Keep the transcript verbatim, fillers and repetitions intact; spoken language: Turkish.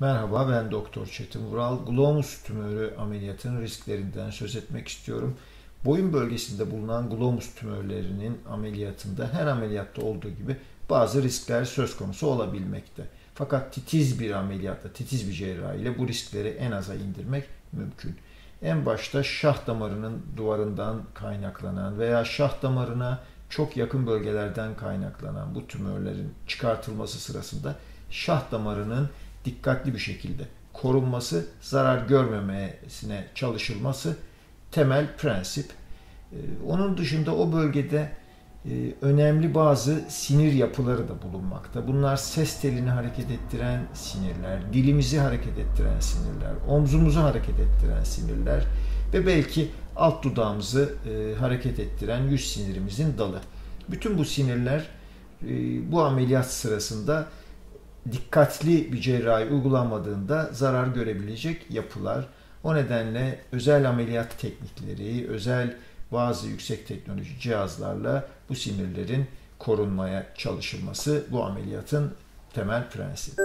Merhaba, ben Doktor Çetin Vural. Glomus tümörü ameliyatının risklerinden söz etmek istiyorum. Boyun bölgesinde bulunan glomus tümörlerinin ameliyatında her ameliyatta olduğu gibi bazı riskler söz konusu olabilmekte. Fakat titiz bir ameliyatla, titiz bir cerrahiyle bu riskleri en aza indirmek mümkün. En başta şah damarının duvarından kaynaklanan veya şah damarına çok yakın bölgelerden kaynaklanan bu tümörlerin çıkartılması sırasında şah damarının dikkatli bir şekilde korunması, zarar görmemesine çalışılması temel prensip. Onun dışında o bölgede önemli bazı sinir yapıları da bulunmakta. Bunlar ses telini hareket ettiren sinirler, dilimizi hareket ettiren sinirler, omzumuzu hareket ettiren sinirler ve belki alt dudağımızı hareket ettiren yüz sinirimizin dalı. Bütün bu sinirler bu ameliyat sırasında dikkatli bir cerrahi uygulanmadığında zarar görebilecek yapılar. O nedenle özel ameliyat teknikleri, özel bazı yüksek teknoloji cihazlarla bu sinirlerin korunmaya çalışılması bu ameliyatın temel prensibi.